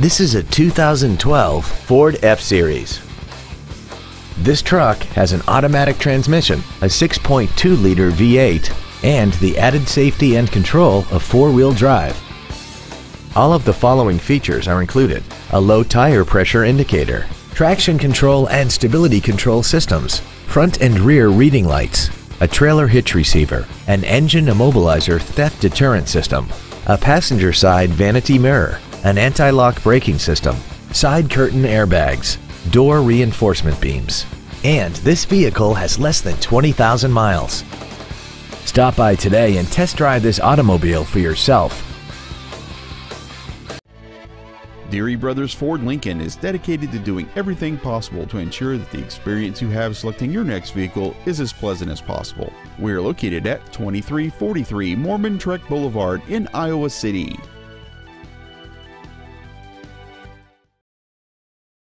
This is a 2012 Ford F-Series. This truck has an automatic transmission, a 6.2-liter V8, and the added safety and control of four-wheel drive. All of the following features are included: a low tire pressure indicator, traction control and stability control systems, front and rear reading lights, a trailer hitch receiver, an engine immobilizer theft deterrent system, a passenger side vanity mirror, an anti-lock braking system, side curtain airbags, door reinforcement beams, and this vehicle has less than 20,000 miles. Stop by today and test drive this automobile for yourself. Deery Brothers Ford Lincoln is dedicated to doing everything possible to ensure that the experience you have selecting your next vehicle is as pleasant as possible. We are located at 2343 Mormon Trek Boulevard in Iowa City.